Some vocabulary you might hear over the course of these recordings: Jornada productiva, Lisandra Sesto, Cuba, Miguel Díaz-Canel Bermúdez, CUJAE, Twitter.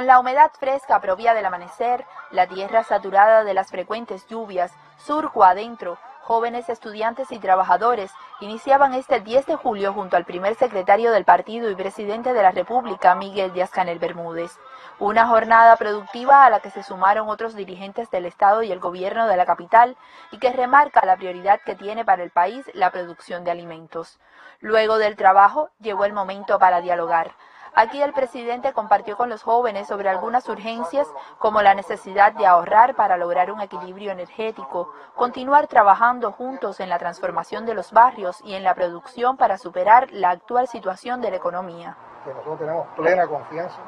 Con la humedad fresca propia del amanecer, la tierra saturada de las frecuentes lluvias, surco adentro, jóvenes estudiantes y trabajadores iniciaban este 10 de julio junto al primer secretario del partido y presidente de la República, Miguel Díaz-Canel Bermúdez. Una jornada productiva a la que se sumaron otros dirigentes del Estado y el gobierno de la capital y que remarca la prioridad que tiene para el país la producción de alimentos. Luego del trabajo llegó el momento para dialogar. Aquí el presidente compartió con los jóvenes sobre algunas urgencias como la necesidad de ahorrar para lograr un equilibrio energético, continuar trabajando juntos en la transformación de los barrios y en la producción para superar la actual situación de la economía. Que nosotros tenemos plena confianza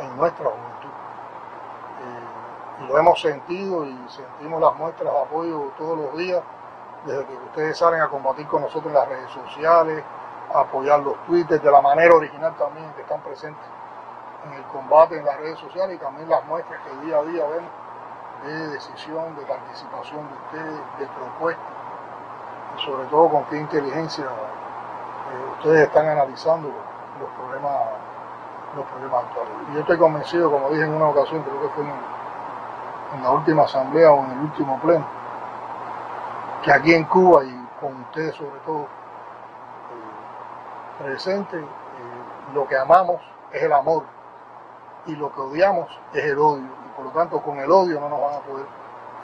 en nuestra juventud. Y lo hemos sentido y sentimos las muestras de apoyo todos los días, desde que ustedes salen a combatir con nosotros en las redes sociales, apoyar los twitters de la manera original también que están presentes en el combate en las redes sociales, y también las muestras que día a día vemos de decisión, de participación de ustedes, de propuestas, y sobre todo con qué inteligencia ustedes están analizando los problemas actuales. Y yo estoy convencido, como dije en una ocasión, creo que fue en la última asamblea o en el último pleno, que aquí en Cuba y con ustedes sobre todo presente, lo que amamos es el amor y lo que odiamos es el odio, y por lo tanto con el odio no nos van a poder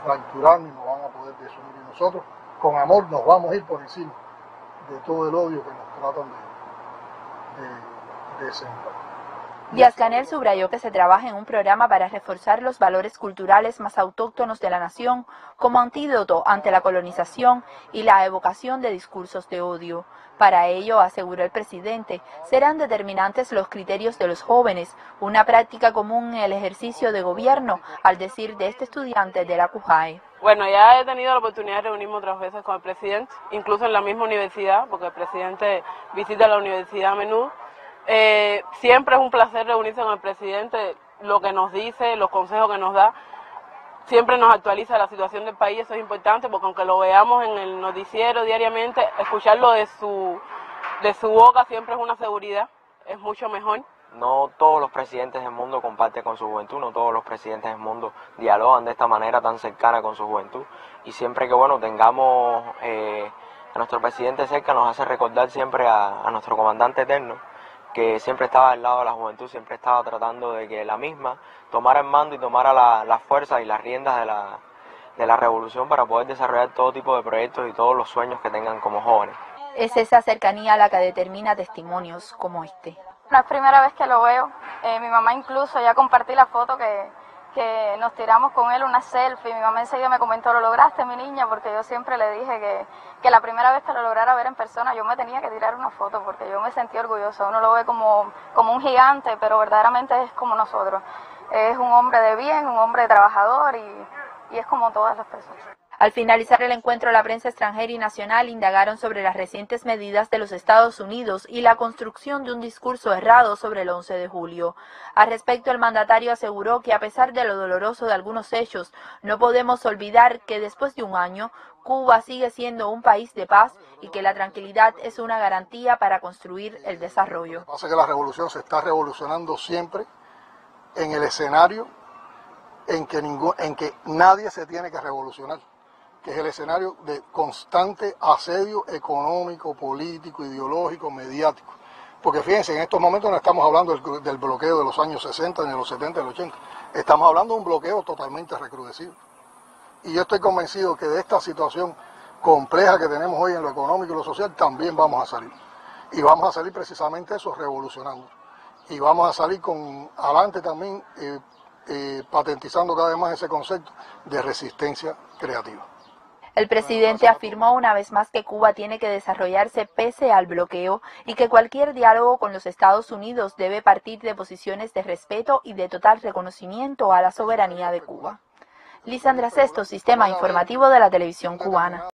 fracturar ni nos van a poder desunir, y nosotros con amor nos vamos a ir por encima de todo el odio que nos tratan de sembrar. Díaz-Canel subrayó que se trabaja en un programa para reforzar los valores culturales más autóctonos de la nación como antídoto ante la colonización y la evocación de discursos de odio. Para ello, aseguró el presidente, serán determinantes los criterios de los jóvenes, una práctica común en el ejercicio de gobierno, al decir de este estudiante de la CUJAE. Bueno, ya he tenido la oportunidad de reunirme otras veces con el presidente, incluso en la misma universidad, porque el presidente visita la universidad a menudo. Siempre es un placer reunirse con el presidente, lo que nos dice, los consejos que nos da, siempre nos actualiza la situación del país, eso es importante porque aunque lo veamos en el noticiero diariamente, escucharlo de su boca siempre es una seguridad, es mucho mejor. No todos los presidentes del mundo comparten con su juventud, no todos los presidentes del mundo dialogan de esta manera tan cercana con su juventud, y siempre que bueno tengamos a nuestro presidente cerca nos hace recordar siempre a nuestro comandante eterno, que siempre estaba al lado de la juventud, siempre estaba tratando de que la misma tomara el mando y tomara la fuerza y las riendas de la revolución para poder desarrollar todo tipo de proyectos y todos los sueños que tengan como jóvenes. Es esa cercanía la que determina testimonios como este. No es primera vez que lo veo, mi mamá incluso ya compartí la foto que nos tiramos con él, una selfie, mi mamá enseguida me comentó, lo lograste mi niña, porque yo siempre le dije que la primera vez que lo lograra ver en persona yo me tenía que tirar una foto, porque yo me sentí orgullosa, uno lo ve como un gigante, pero verdaderamente es como nosotros, es un hombre de bien, un hombre trabajador y es como todas las personas. Al finalizar el encuentro, la prensa extranjera y nacional indagaron sobre las recientes medidas de los Estados Unidos y la construcción de un discurso errado sobre el 11 de julio. Al respecto, el mandatario aseguró que a pesar de lo doloroso de algunos hechos, no podemos olvidar que después de un año, Cuba sigue siendo un país de paz y que la tranquilidad es una garantía para construir el desarrollo. Lo que pasa es que la revolución se está revolucionando siempre en el escenario en que nadie se tiene que revolucionar, que es el escenario de constante asedio económico, político, ideológico, mediático. Porque fíjense, en estos momentos no estamos hablando del bloqueo de los años 60, ni de los 70, ni de los 80. Estamos hablando de un bloqueo totalmente recrudecido. Y yo estoy convencido que de esta situación compleja que tenemos hoy en lo económico y lo social, también vamos a salir. Y vamos a salir precisamente eso, revolucionando. Y vamos a salir adelante también, patentizando cada vez más ese concepto de resistencia creativa. El presidente afirmó una vez más que Cuba tiene que desarrollarse pese al bloqueo y que cualquier diálogo con los Estados Unidos debe partir de posiciones de respeto y de total reconocimiento a la soberanía de Cuba. Lisandra Sesto, Sistema Informativo de la Televisión Cubana.